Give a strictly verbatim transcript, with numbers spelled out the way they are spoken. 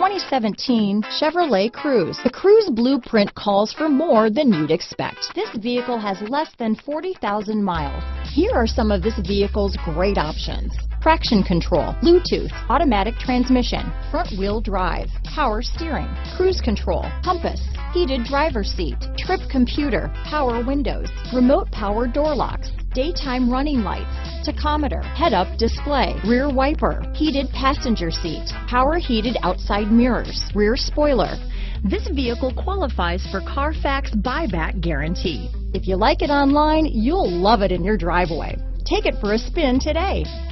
twenty seventeen Chevrolet Cruze. The Cruze blueprint calls for more than you'd expect. This vehicle has less than forty thousand miles. Here are some of this vehicle's great options: traction control, Bluetooth, automatic transmission, front-wheel drive, power steering, cruise control, compass, heated driver's seat, trip computer, power windows, remote power door locks, daytime running lights, tachometer, head-up display, rear wiper, heated passenger seat, power heated outside mirrors, rear spoiler. This vehicle qualifies for Carfax buyback guarantee. If you like it online, you'll love it in your driveway. Take it for a spin today.